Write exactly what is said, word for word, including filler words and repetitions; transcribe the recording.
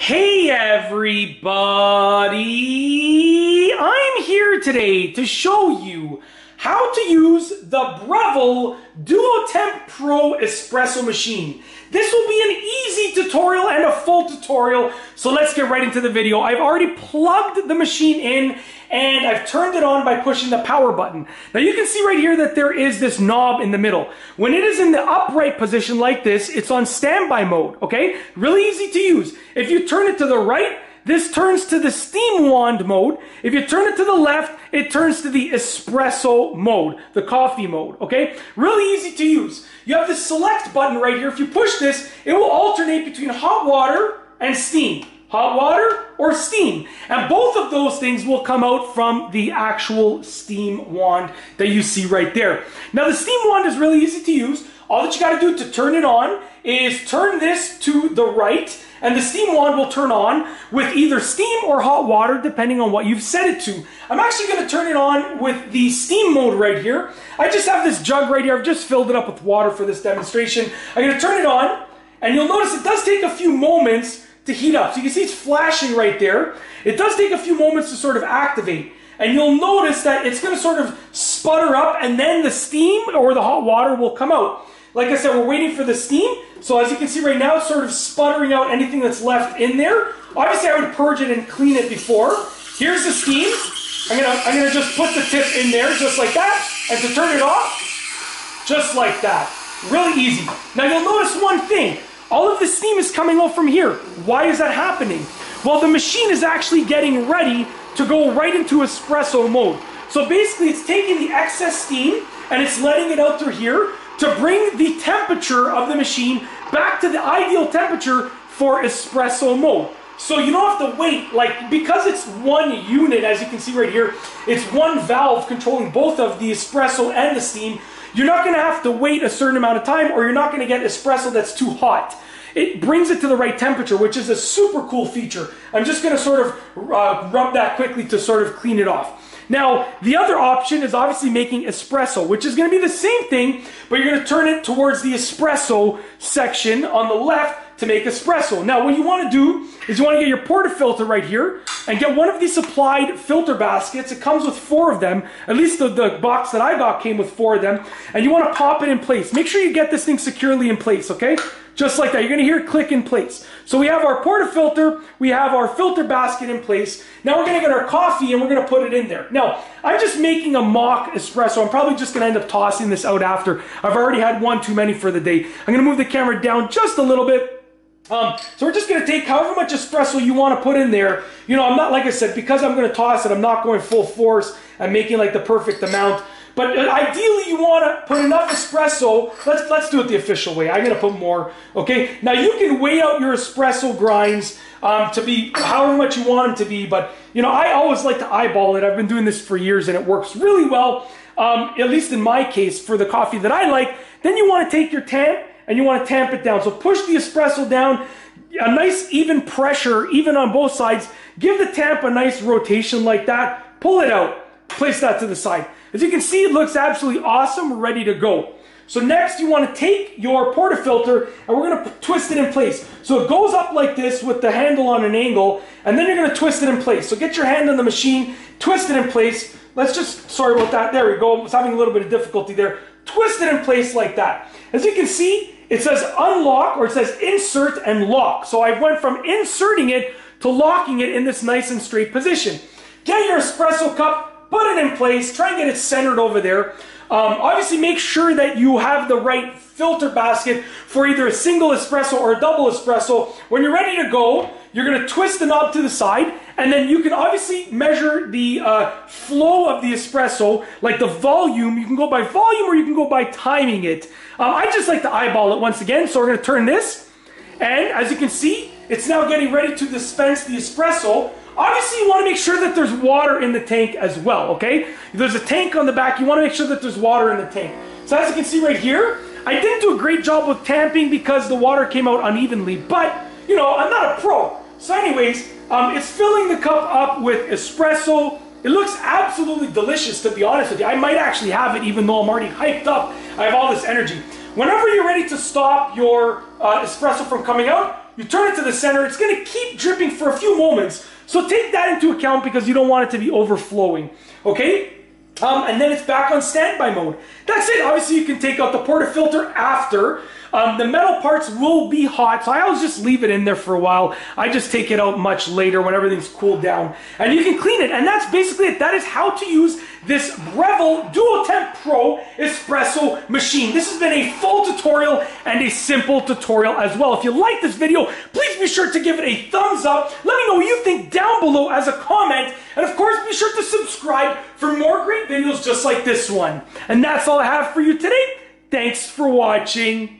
Hey everybody! I'm here today to show you how to use the Breville Duo Temp Pro Espresso Machine. This will be an easy tutorial and a full tutorial, so let's get right into the video. I've already plugged the machine in and I've turned it on by pushing the power button. Now you can see right here that there is this knob in the middle. When it is in the upright position like this, it's on standby mode, okay? Really easy to use. If you turn it to the right, this turns to the steam wand mode. If you turn it to the left, it turns to the espresso mode, the coffee mode, okay? Really easy to use. You have the select button right here. If you push this, it will alternate between hot water and steam. Hot water or steam. And both of those things will come out from the actual steam wand that you see right there. Now the steam wand is really easy to use. All that you gotta do to turn it on is turn this to the right, and the steam wand will turn on with either steam or hot water, depending on what you've set it to. I'm actually gonna turn it on with the steam mode right here. I just have this jug right here. I've just filled it up with water for this demonstration. I'm gonna turn it on, and you'll notice it does take a few moments to heat up. So you can see it's flashing right there. It does take a few moments to sort of activate. And you'll notice that it's gonna sort of sputter up, and then the steam or the hot water will come out. Like I said, we're waiting for the steam. So as you can see right now, it's sort of sputtering out anything that's left in there. Obviously, I would purge it and clean it before. Here's the steam. I'm gonna, I'm gonna just put the tip in there just like that, and to turn it off, just like that. Really easy. Now you'll notice one thing. All of the steam is coming off from here. Why is that happening? Well, the machine is actually getting ready to go right into espresso mode. So basically, it's taking the excess steam and it's letting it out through here to bring the temperature of the machine back to the ideal temperature for espresso mode. So you don't have to wait, like, because it's one unit, as you can see right here, it's one valve controlling both of the espresso and the steam. You're not gonna have to wait a certain amount of time, or you're not gonna get espresso that's too hot. It brings it to the right temperature, which is a super cool feature. I'm just gonna sort of uh, rub that quickly to sort of clean it off. Now, the other option is obviously making espresso, which is gonna be the same thing, but you're gonna turn it towards the espresso section on the left to make espresso. Now, what you wanna do is you wanna get your portafilter right here and get one of these supplied filter baskets. It comes with four of them. At least the, the box that I got came with four of them. And you wanna pop it in place. Make sure you get this thing securely in place, okay? Just like that. You're gonna hear it click in place. So we have our portafilter, we have our filter basket in place. Now we're gonna get our coffee and we're gonna put it in there. Now, I'm just making a mock espresso. I'm probably just gonna end up tossing this out after. I've already had one too many for the day. I'm gonna move the camera down just a little bit. Um, so we're just gonna take however much espresso you wanna put in there. You know, I'm not, like I said, because I'm gonna toss it, I'm not going full force. I'm making like the perfect amount. But ideally you wanna put enough espresso. Let's, let's do it the official way. I'm gonna put more, okay? Now you can weigh out your espresso grinds um, to be however much you want them to be, but you know, I always like to eyeball it. I've been doing this for years and it works really well, um, at least in my case, for the coffee that I like. Then you wanna take your tamp and you wanna tamp it down. So push the espresso down, a nice even pressure, even on both sides. Give the tamp a nice rotation like that, pull it out, place that to the side. As you can see, it looks absolutely awesome. We're ready to go. So next, you want to take your portafilter and we're going to twist it in place. So it goes up like this with the handle on an angle, and then you're going to twist it in place. So get your hand on the machine, twist it in place. Let's just, sorry about that. There we go. I was having a little bit of difficulty there. Twist it in place like that. As you can see, it says unlock, or it says insert and lock. So I went from inserting it to locking it in this nice and straight position. Get your espresso cup, put it in place, try and get it centered over there. Um, obviously make sure that you have the right filter basket for either a single espresso or a double espresso. When you're ready to go, you're gonna twist the knob to the side, and then you can obviously measure the uh, flow of the espresso, like the volume. You can go by volume or you can go by timing it. Um, I just like to eyeball it once again, so we're gonna turn this, and as you can see, it's now getting ready to dispense the espresso. Obviously, you want to make sure that there's water in the tank as well, okay? There's a tank on the back. You want to make sure that there's water in the tank. So as you can see right here, I didn't do a great job with tamping because the water came out unevenly, but, you know, I'm not a pro. So anyways, um, it's filling the cup up with espresso. It looks absolutely delicious, to be honest with you. I might actually have it even though I'm already hyped up. I have all this energy. Whenever you're ready to stop your uh, espresso from coming out, you turn it to the center, it's going to keep dripping for a few moments. So take that into account because you don't want it to be overflowing, okay? Um, and then it's back on standby mode. That's it. Obviously, you can take out the portafilter after. Um, the metal parts will be hot, so I always just leave it in there for a while. I just take it out much later when everything's cooled down. And you can clean it, and that's basically it. That is how to use this Breville Duo Temp Pro Espresso machine. This has been a full tutorial and a simple tutorial as well. If you like this video, please be sure to give it a thumbs up. Let me know what you think down below as a comment. And of course, be sure to subscribe for more great videos just like this one. And that's all I have for you today. Thanks for watching.